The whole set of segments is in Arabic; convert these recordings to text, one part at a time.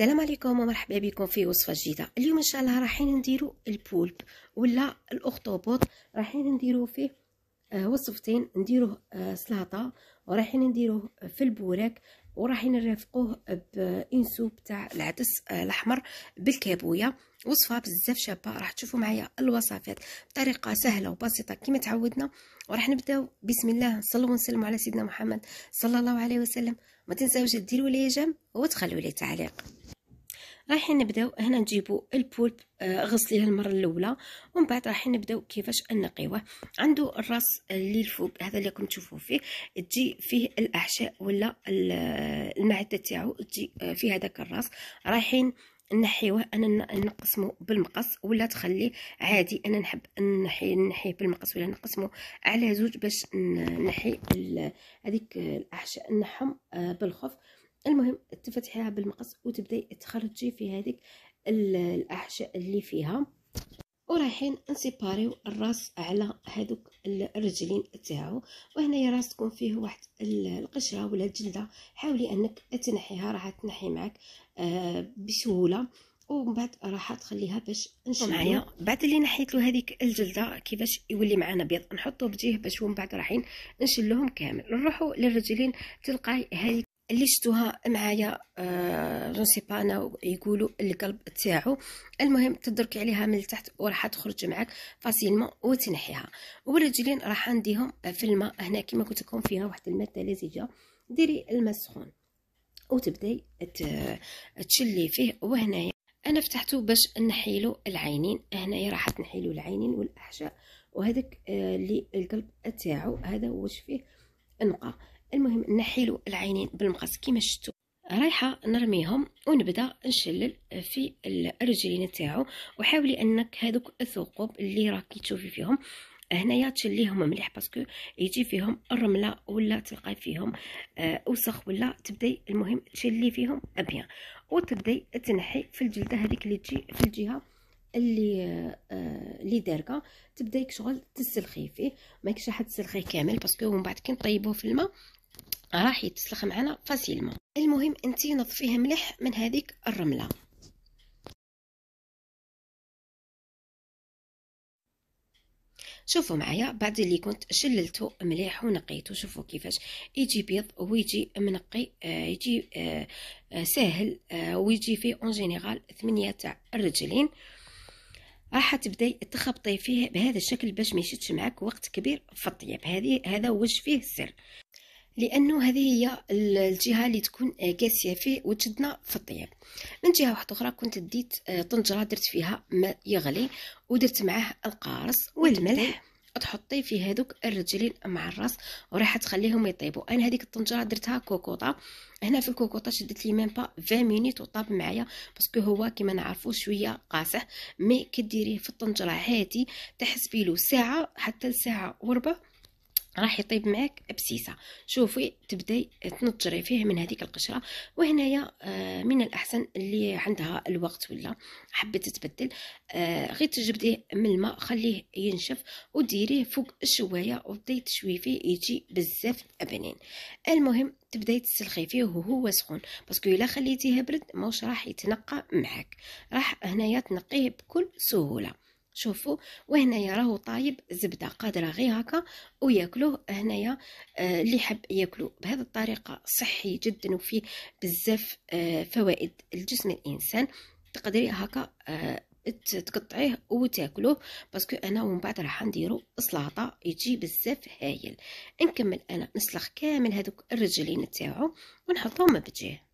السلام عليكم ومرحبا بكم في وصفه جديده. اليوم ان شاء الله رايحين نديروا البولب ولا الاخطبوط. رايحين نديروا فيه وصفتين، نديروه سلطه ورايحين نديروه في البوراك، ورايحين نرافقوه بانسو تاع العدس الاحمر بالكابويه. وصفه بزاف شابه، راح تشوفوا معايا الوصفات بطريقه سهله وبسيطه كما تعودنا. وراح نبداو بسم الله، نصلوا ونسلموا على سيدنا محمد صلى الله عليه وسلم. ما تنساوش ديروا لي جيم وتخلوا لي تعليق. رايحين نبداو هنا نجيبوا البولب، غسليه المره الاولى ومن بعد رايحين نبداو كيفاش نقيوه. عنده الراس اللي الفوق هذا اللي راكم تشوفوه فيه، تجي فيه الاحشاء ولا المعده تاعو تجي في هذاك الراس. رايحين نحيوه، انا نقسمه بالمقص ولا تخليه عادي، انا نحب نحيه بالمقص ولا نقسمه على زوج باش نحي هذيك الاحشاء نحهم بالخف. المهم تفتحيها بالمقص وتبداي تخرجي في هذيك الاحشاء اللي فيها. ورايحين نسيباريو الراس على هذوك الرجلين تاعو، وهنايا راس تكون فيه واحد القشره ولا الجلده، حاولي انك تنحيها، راح تنحي معك بسهوله. ومن بعد راح تخليها باش نشوفوا معايا بعد اللي نحيت له هذيك الجلده كيفاش يولي معنا بيض. نحطوه بجيه باش، ومن بعد رايحين نشلوهم كامل. نروحوا للرجلين، تلقاي هذيك اللي شفتوها معايا جونسيبانا يقولوا القلب تاعو. المهم تدركي عليها من التحت وراح تخرج معك فاسيلمون وتنحيها. والرجلين راح نديهم في الماء، هنا كما قلت لكم فيها واحد الماده لزجه، ديري الماء السخون وتبداي تشلي فيه. وهنا انا فتحته باش نحيلو العينين، هنايا راح تنحيلو العينين والاحشاء وهذاك اللي القلب تاعو هذا واش فيه نقا. المهم نحيلو العينين بالمقص كيما شفتوا. رايحه نرميهم ونبدا نشلل في الرجلين تاعو. وحاولي انك هذوك الثقوب اللي راكي تشوفي فيهم هنايا تشليهم مليح، باسكو يجي فيهم الرمله ولا تلقاي فيهم اوسخ ولا تبداي. المهم تشلي فيهم ابيان وتبداي تنحي في الجلده هذيك اللي تجي في الجهه اللي داركه، تبداي كشغل تسلخي فيه. ماكش راح تسلخيه كامل باسكو من بعد كي نطيبوه في الماء راح يتسلخ معنا فاسيلمون. المهم انتي نظفيه مليح من هذيك الرمله. شوفوا معايا بعد اللي كنت شللته مليح ونقيته، شوفوا كيفاش يجي بيض ويجي منقي، يجي ساهل ويجي فيه اون جينيرال 8 تاع الرجلين. راح تبداي تخبطي فيه بهذا الشكل باش ما يشدش معك وقت كبير في الطياب. هذا واش فيه السر، لانه هذه هي الجهه اللي تكون قاسيه فيه وتشدنا في الطياب. من جهه واحده اخرى كنت ديت طنجره درت فيها ماء يغلي ودرت معاه القارص والملح، تحطي في هذوك الرجلين مع الراس وراح تخليهم يطيبوا. انا هذيك الطنجره درتها كوكوطه، هنا في الكوكوطه شدت لي ميم با 20 مينيت وطاب معايا، باسكو هو كما نعرفوا شويه قاسح. مي كديريه في الطنجره عادي تحسبي له ساعه حتى لساعه وربع راح يطيب معك بسيسه. شوفي تبداي تنطري فيه من هذيك القشره. وهنايا من الاحسن اللي عندها الوقت ولا حبيت تبدل غير تجبديه من الماء، خليه ينشف وديريه فوق الشوايه وبداي تشوي فيه، يجي بزاف بنين. المهم تبداي تسلخي فيه وهو سخون، باسكو الا خليتيه برد ماوش راح يتنقى معك. راح هنايا تنقيه بكل سهوله. شوفوا وهنايا راهو طايب زبده، قادره غير هكا وياكلوه. هنايا اللي يحب ياكلو بهذه الطريقه صحي جدا وفيه بزاف فوائد لجسم الانسان. تقدري هكا تقطعيه وتاكلوه، باسكو انا ومن بعد راح نديرو سلطه يجي بزاف هايل. نكمل انا نسلخ كامل هذوك الرجلين تاعو ونحطهم بجيه.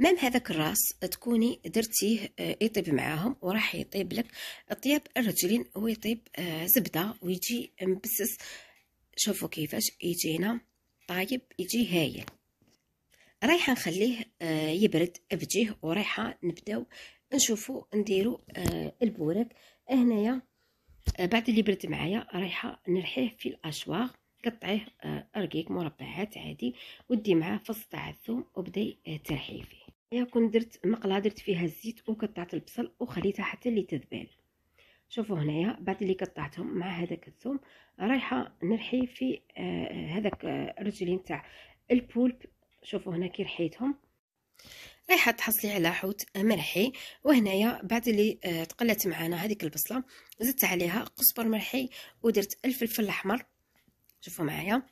مام هذاك الراس تكوني درتيه يطيب معاهم، وراح يطيب لك طياب الرجلين ويطيب زبده ويجي مبسس. شوفوا كيفاش يجينا طايب، يجي هايل. رايحه نخليه يبرد بجيه، ورايحه نبداو نشوفوا نديرو البوراك. هنايا بعد اللي برد معايا رايحه نرحيه في الاشواغ، قطعيه رقيق مربعات عادي ودي معاه فص تاع الثوم وبداي ترحي فيه. يا كون درت مقله درت فيها الزيت وقطعت البصل وخليتها حتى اللي تذبل. شوفوا هنايا بعد اللي قطعتهم مع هذاك الثوم رايحه نرحي في هذاك الرجلين تاع البولب. شوفوا هنا كي رحيتهم رايحه تحصلي على حوت مرحي. وهنايا بعد اللي تقلت معنا هذيك البصله زدت عليها قزبر مرحي ودرت الفلفل الاحمر، شوفوا معايا،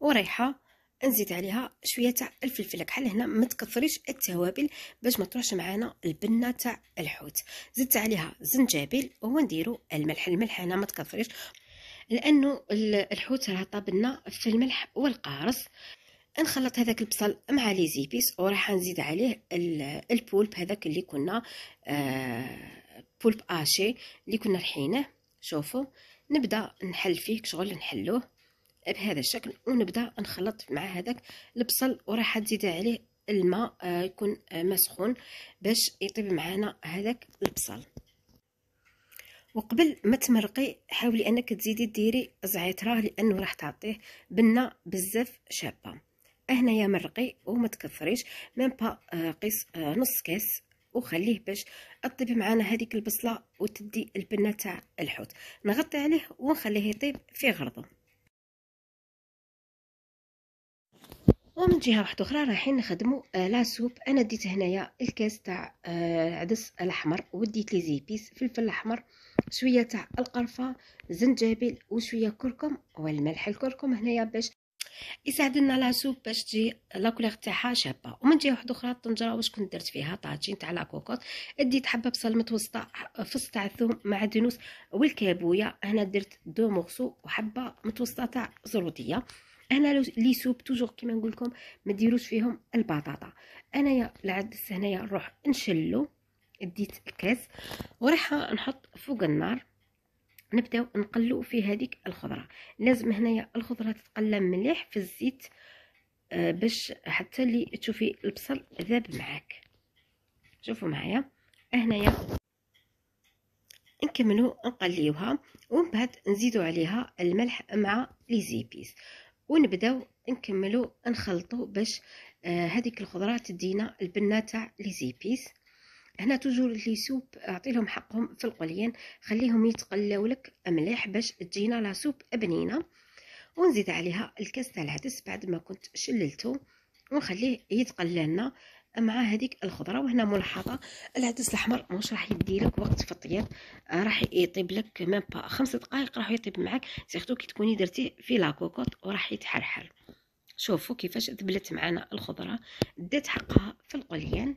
ورايحه نزيد عليها شويه تاع الفلفل كحل. هنا ما تكثريش التوابل باش ما تروحش معانا البنه تاع الحوت. زدت عليها زنجبيل ونديروا الملح. الملح هنا ما تكثريش لانه الحوت راه طاب لنا في الملح والقارص. نخلط هذاك البصل مع لي زيبيس وراح نزيد عليه البولب هذاك اللي كنا بولب اشي اللي كنا رحيناه. شوفوا نبدا نحل فيه كشغل نحلوه بهذا الشكل ونبدا نخلط مع هذاك البصل، وراح نزيد عليه الماء يكون مسخون باش يطيب معنا هذاك البصل. وقبل ما تمرقي حاولي انك تزيدي ديري زعتر لانه راح تعطيه بنه بزاف شابه. هنايا مرقي وما تكثريش، ميم با قيس نص كاس وخليه باش اطيب معنا هذيك البصله وتدي البنه تاع الحوت. نغطي عليه ونخليه يطيب في غرضه. ومن جهه واحده اخرى رايحين نخدموا لا سوب. انا ديت هنايا الكاس تاع عدس الاحمر وديت لي زيبيس فلفل الاحمر شويه تاع القرفه زنجبيل وشويه كركم والملح. الكركم هنايا باش يساعد لنا لا سوب باش تجي لا كولور تاعها شابه. ومن جهه واحده اخرى الطنجره واش كنت درت فيها طاجين تاع لاكوكوط، اديت حبه بصل متوسطه، فص تاع الثوم مع الدنوس والكابويه. هنا درت دو مورسو وحبه متوسطه تاع زروديه. هنا لي سوب توجور كيما نقول لكم ما ديروش فيهم البطاطا. انايا العدس هنايا نروح نشلو، اديت الكاس ورايحه نحط فوق النار نبداو نقلو في هذيك الخضره. لازم هنايا الخضره تتقلى مليح في الزيت باش حتى اللي تشوفي البصل ذاب معاك. شوفوا معايا هنايا نكملو نقليوها ومن بعد نزيدو عليها الملح مع لي زيبيس ونبداو نكملو نخلطو باش هذيك الخضره تدينا البنه تاع لي زيبيس. هنا توجور لي سوب اعطي لهم حقهم في القليان، خليهم يتقلاو لك مليح باش تجينا لا سوب بنينه. ونزيد عليها الكاس تاع العدس بعد ما كنت شللته ونخليه يتقلى لنا مع هذيك الخضره. وهنا ملاحظه العدس الاحمر مش راح يديلك وقت في الطياب، راح يطيب لك ميم با 5 دقائق راح يطيب معاك، سيرتو كي تكوني درتيه في لاكوكوط وراح يتحرحر. شوفوا كيفاش ذبلت معنا الخضره، دات حقها في القليان.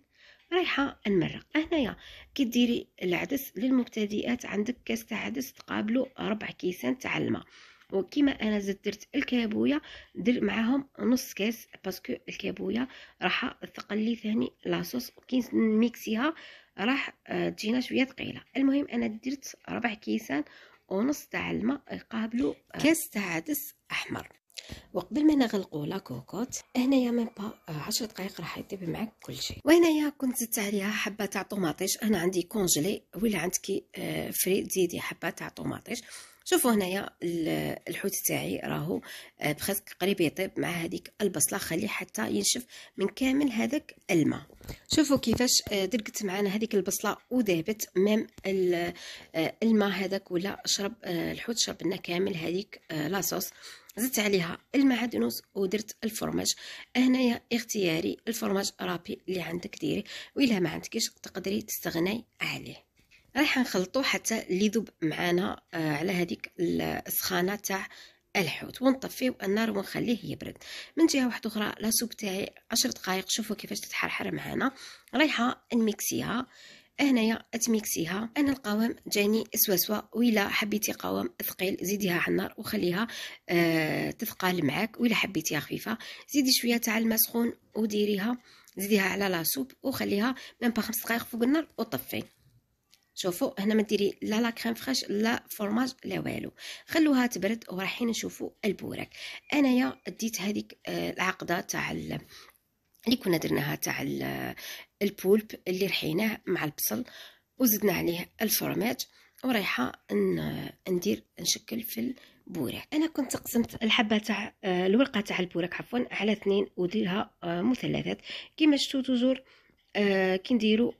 رايحه نمرق. هنايا كي ديري العدس للمبتدئات عندك كاس تاع عدس تقابلو 4 كيسان تاع الماء. وكيما انا زدت درت الكابويه دير معاهم نص كاس باسكو الكابويه راح تقلي ثاني لاصوص كي نميكسيها راح تجينا شويه ثقيله. المهم انا درت 4 كيسان ونص تاع الماء يقابلو كاس تاع عدس احمر. وقبل ما نغلقوا لاكوكوط هنايا ميم با 10 دقائق راح يطيب معاك كل شيء. وهنايا كنت زدت عليها حبه تاع طوماطيش، انا عندي كونجلي ولا عندك فري تزيدي حبه تاع طوماطيش. شوفوا هنايا الحوت تاعي راهو بخسك قريب يطيب مع هذيك البصله، خليه حتى ينشف من كامل هذاك الماء. شوفوا كيفاش درقت معنا هذيك البصله وذابت مام الماء هذاك ولا شرب الحوت شرب لنا كامل هذيك لاصوص. زدت عليها المعدنوس ودرت الفرماج. هنايا اختياري الفرماج رابي اللي عندك ديري، وإلا ما عندكيش تقدري تستغني عليه. رايحه نخلطو حتى اللي يذوب معانا على هذيك السخانه تاع الحوت ونطفيو النار ونخليه يبرد. من جهه واحده اخرى لا سوب تاعي 10 دقائق شوفوا كيفاش تتحرحر معانا. رايحه نميكسيها. هنايا تميكسيها، انا القوام جاني سواسوا، ولا حبيتي قوام ثقيل زيديها على النار وخليها تثقل معاك، ولا حبيتيها خفيفه زيدي شويه تاع الماء سخون وديريها زيديها على لا سوب وخليها ميم با 5 دقائق فوق النار وطفي. شوفوا هنا ما ديري لا لا كريم فريش لا فرماج لا والو، خلوها تبرد ورايحين نشوفوا البوراك. انايا ديت هذيك العقده تاع اللي كنا درناها تاع البولب اللي رحيناه مع البصل وزدنا عليه الفرماج ورايحه ندير نشكل في البوراك. انا كنت قسمت الحبه تاع الورقه تاع البوراك عفوا على 2 وديرها مثلثات كيما شفتوا. توجور كي نديروا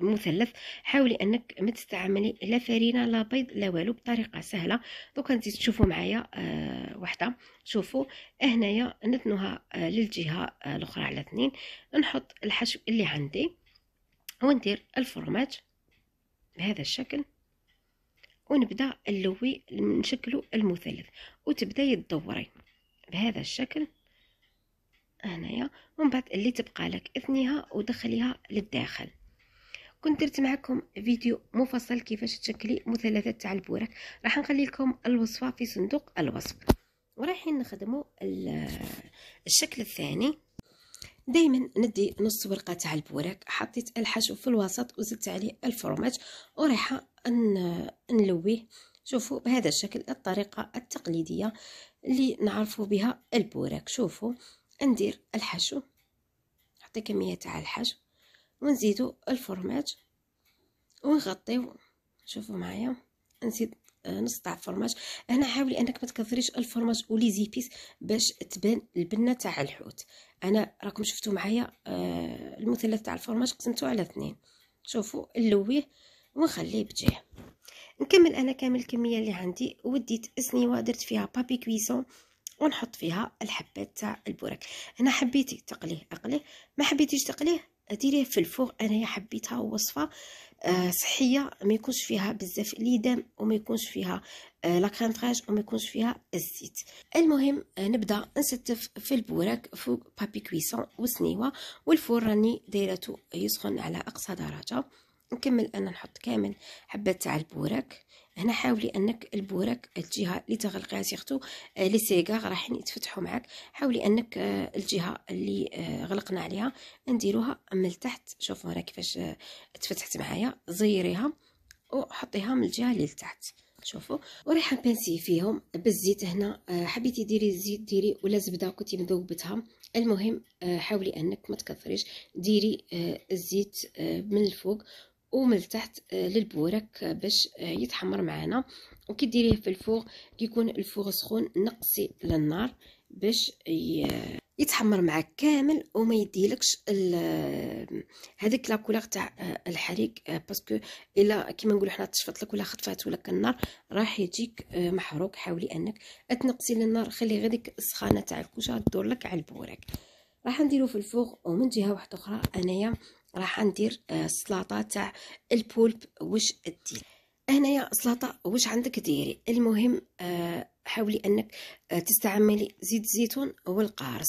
مثلث. حاولي انك ما تستعملي لا فرينه لا بيض لا والو، بطريقه سهله. دوكا نزيد تشوفوا معايا وحده. شوفوا هنايا نتنوها للجهه الاخرى على 2. نحط الحشو اللي عندي وندير الفورمات بهذا الشكل، ونبدا نلوي نشكلو المثلث، وتبداي تدوري بهذا الشكل هنايا، ومن بعد اللي تبقى لك اثنيها ودخليها للداخل. كنت درت معكم فيديو مفصل كيفاش تشكلي مثلثات تاع البوراك، راح نخلي لكم الوصفه في صندوق الوصف. ورايحين نخدموا الشكل الثاني. دائما ندي نص ورقه تاع البوراك، حطيت الحشو في الوسط وزدت عليه الفورمات ورايحه نلويه. شوفوا بهذا الشكل، الطريقه التقليديه اللي نعرفوا بها البوراك. شوفوا ندير الحشو، نعطي كميه تاع الحشو ونزيدو الفورمات ونغطيو. شوفوا معايا نزيد نص تاع الفورمات هنا. حاولي انك ما تكثريش الفورمات ولي زيبيس باش تبان البنه تاع الحوت. انا راكم شفتوا معايا المثلث تاع الفورمات قسمته على 2. شوفوا نلويه ونخليه بجهه. نكمل انا كامل الكميه اللي عندي، وديت اسنيوه درت فيها بابي كويسون ونحط فيها الحبات تاع البوراك. هنا حبيتي تقليه اقليه، ما حبيتيش تقليه ديريه في الفوق. انايا حبيتها وصفه صحيه، ما يكونش فيها بزاف ليدام وما يكونش فيها لا كريم فريش وما يكونش فيها الزيت. المهم نبدا نستف في البوراك فوق بابي كويسون وسنيوه، والفور راني دايرته يسخن على اقصى درجه. نكمل انا نحط كامل حبات تاع البوراك هنا. حاولي انك البوراك الجهه اللي تغلقيها سيرتو لي سيغار رايحين يتفتحوا معاك، حاولي انك الجهه اللي غلقنا عليها نديروها من تحت. شوفوا هنا كيفاش تفتحت معايا، زيريها وحطيها من الجهه اللي لتحت. شوفوا وريح بانسي فيهم بالزيت. هنا حبيتي ديري الزيت ديري، ولا زبده كنتي مذوبتها. المهم حاولي انك ما تكثريش، ديري الزيت من الفوق ومن تحت للبوراك باش يتحمر معانا. وكي ديريه في الفوق كي يكون الفوق سخون نقصي للنار باش يتحمر معك كامل وما يديلكش هذيك لا كولور تاع الحريق، باسكو الا كيما نقولوا حنا تشفط لك ولا خطفات ولا النار راح يجيك محروق. حاولي انك تنقصي للنار، خلي غير ديك السخانه تاع الكوشه تدور لك على البوراك. راح نديرو في الفوق. ومن جهه واحده اخرى انايا راح ندير السلطه تاع البولب. واش دير هنايا سلطه واش عندك ديري. المهم حاولي انك تستعملي زيت الزيتون والقارص.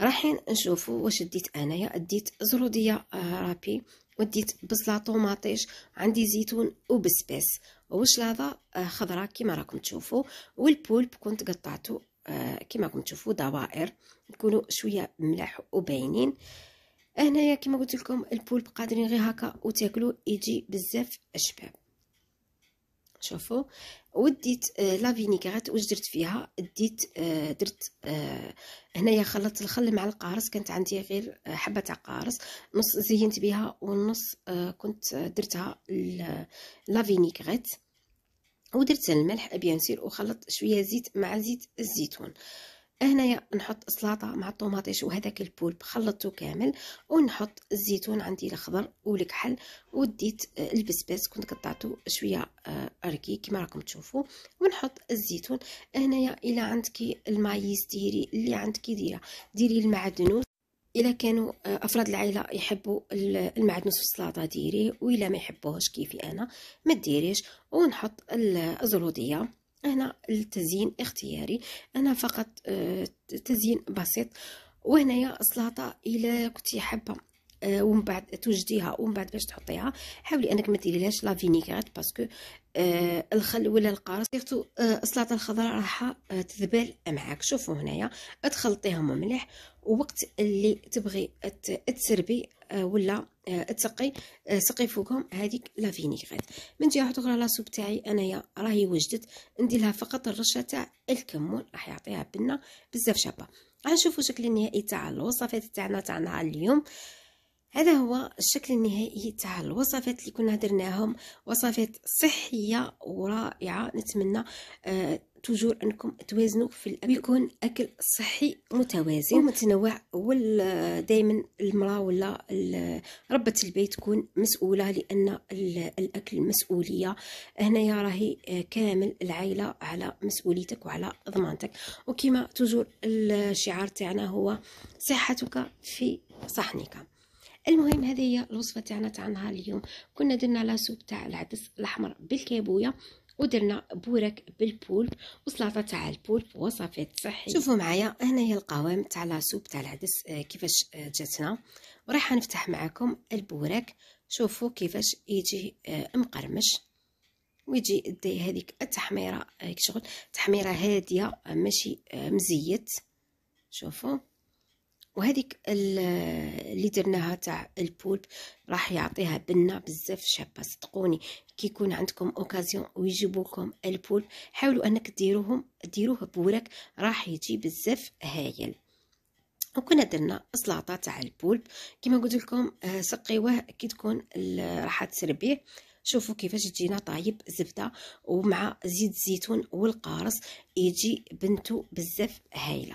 رايحين نشوفوا واش ديت انايا. ديت زروديه رابي، وديت بصله طوماطيش، عندي زيتون وبسباس وشلاضه خضراء كما راكم تشوفوا. والبولب كنت قطعته كما راكم تشوفوا دوائر، يكونوا شويه ملاح وباينين. هنايا كما قلت لكم البولب قادرين غير هكا وتاكلوه، يجي بزاف شباب. شوفوا وديت لا فينيغريت واش درت فيها. ديت درت هنايا خلطت الخل مع القارص، كانت عندي غير حبه تاع قارص، نص زينت بها والنص كنت درتها لا فينيغريت، ودرت الملح بيان سير، وخلطت شويه زيت مع زيت الزيتون. هنايا نحط سلطه مع الطوماطيش وهذاك البولب خلطته كامل، ونحط الزيتون عندي الاخضر والكحل، وديت البسباس كنت قطعته شويه اركي كما راكم تشوفوا، ونحط الزيتون. هنايا الا عندك المايز ديري، اللي عندك ديري، ديري المعدنوس الا كانوا افراد العائله يحبوا المعدنوس في السلطه ديريه، والا ما يحبوهش كيفي انا ما ديريش. ونحط الزروديه. هنا التزيين اختياري، انا فقط تزيين بسيط. وهنايا السلطه الا كنتي حابه ومن بعد توجديها، ومن بعد باش تحطيها حاولي انك ما ديريلهاش لا فينيغريت، باسكو الخل ولا القارص سيرتو السلطه الخضراء راح تذبل معاك. شوفوا هنايا تخلطيهم مليح، ووقت اللي تبغي تسربي ولا تسقي سقي فوقهم هذيك لا فينيغريت. من جهه اخرى لاسوب تاعي انايا راهي وجدت، ندير لها فقط الرشه تاع الكمون راح يعطيها بنه بزاف شابه. غنشوفوا الشكل النهائي تاع الوصفات تاعنا تاع نهار اليوم. هذا هو الشكل النهائي تاع الوصفات اللي كنا درناهم، وصفات صحيه ورائعه. نتمنى توجور انكم توازنوا في الاكل، يكون اكل صحي متوازن ومتنوع. دائما المراه ولا ربة البيت تكون مسؤوله، لان الاكل مسؤوليه. هنايا راهي كامل العائله على مسؤوليتك وعلى ضمانتك. وكما توجور الشعار تاعنا هو صحتك في صحنك. المهم هذه هي الوصفه تاعنا تاع نهار اليوم. كنا درنا لاسوب تاع العدس الاحمر بالكابويه، ودرنا بورك بالبولب، وسلطه تاع البولب، وصفات صحيه. شوفوا معايا هنا هي القوام تاع لاسوب تاع العدس كيفاش جاتنا. وراح نفتح معكم البورك، شوفوا كيفاش يجي مقرمش ويجي يدي هذيك التحميره، شغل تحميره هاديه ماشي مزيت. شوفوا، وهذيك اللي درناها تاع البولب راح يعطيها بنه بزاف شابه. صدقوني كي يكون عندكم اوكازيون ويجيبوا لكم البولب، حاولوا انك ديروه بورك، راح يجي بزاف هايل. وكنا درنا سلطه تاع البولب كما قلت لكم، سقيوه كي تكون راح تسربيه. شوفوا كيفاش يجينا طايب زبده، ومع زيت الزيتون والقارص يجي بنته بزاف هايله.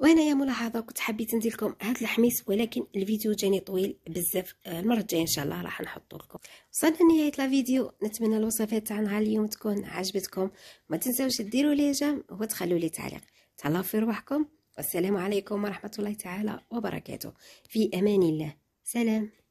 وهنايا ملاحظه، كنت حبيت ندير لكم هذا الحميس، ولكن الفيديو جاني طويل بزاف. المره الجايه ان شاء الله راح نحطو لكم. وصلنا لنهايه الفيديو، نتمنى الوصفات تاعنا اليوم تكون عجبتكم. ما تنساوش ديروا لي جيم وتخلوا لي تعليق. تهلاو في روحكم، والسلام عليكم ورحمه الله تعالى وبركاته. في امان الله، سلام.